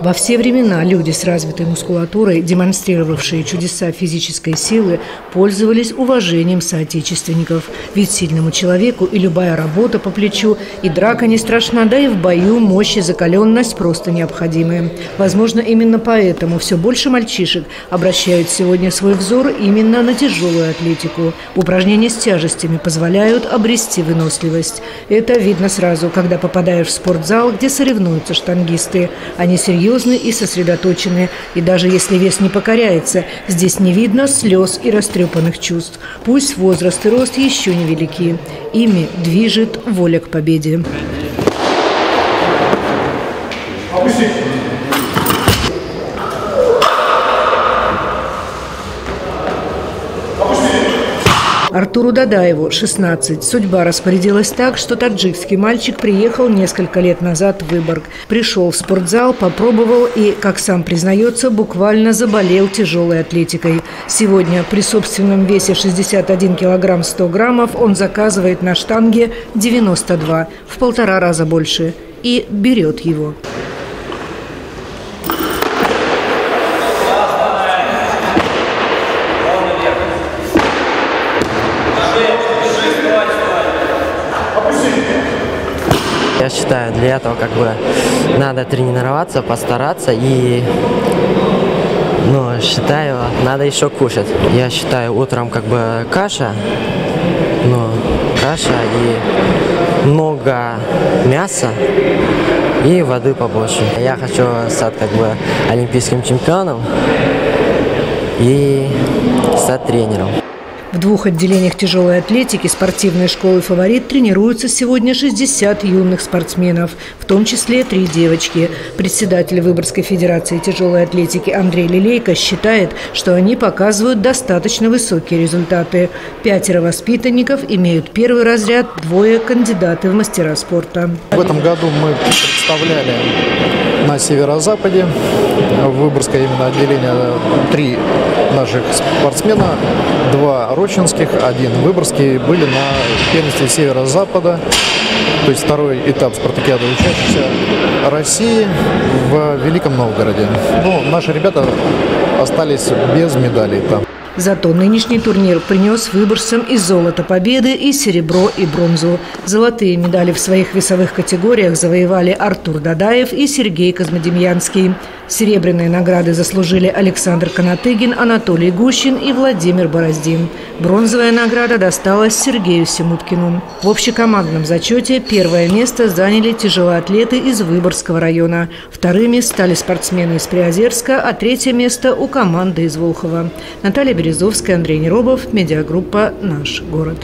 Во все времена люди с развитой мускулатурой, демонстрировавшие чудеса физической силы, пользовались уважением соотечественников. Ведь сильному человеку и любая работа по плечу, и драка не страшна, да и в бою мощь и закаленность просто необходимы. Возможно, именно поэтому все больше мальчишек обращают сегодня свой взор именно на тяжелую атлетику. Упражнения с тяжестями позволяют обрести выносливость. Это видно сразу, когда попадаешь в спортзал, где соревнуются штангисты. Они серьезно и сосредоточены. И даже если вес не покоряется, здесь не видно слез и растрепанных чувств. Пусть возраст и рост еще невелики. Ими движет воля к победе. Артуру Дадаеву 16. Судьба распорядилась так, что таджикский мальчик приехал несколько лет назад в Выборг. Пришел в спортзал, попробовал и, как сам признается, буквально заболел тяжелой атлетикой. Сегодня при собственном весе 61 килограмм 100 граммов он заказывает на штанге 92, в 1,5 раза больше, и берет его. Я считаю, для этого надо тренироваться, постараться и, считаю, надо еще кушать. Я считаю, утром каша, каша и много мяса и воды побольше. Я хочу стать олимпийским чемпионом и стать тренером. В двух отделениях тяжелой атлетики спортивной школы «Фаворит» тренируются сегодня 60 юных спортсменов, в том числе 3 девочки. Председатель Выборгской федерации тяжелой атлетики Андрей Лилейко считает, что они показывают достаточно высокие результаты. 5 воспитанников имеют первый разряд, 2 кандидаты в мастера спорта. В этом году мы представляли на северо-западе, в Выборгское именно отделение, 3 наших спортсмена, 2 рочинских, 1 выборгский, были на первенстве северо-запада, то есть 2-й этап спартакиады учащихся России в Великом Новгороде. Наши ребята остались без медалей там. Зато нынешний турнир принес выборгцам и золото победы, и серебро, и бронзу. Золотые медали в своих весовых категориях завоевали Артур Дадаев и Сергей Казмодемьянский. Серебряные награды заслужили Александр Канатыгин, Анатолий Гущин и Владимир Бороздин. Бронзовая награда досталась Сергею Симуткину. В общекомандном зачете первое место заняли тяжелоатлеты из Выборгского района. Вторыми стали спортсмены из Приозерска, а 3-е место у команды из Волхова. Наталья Березовская, Андрей Неробов, медиагруппа «Наш город».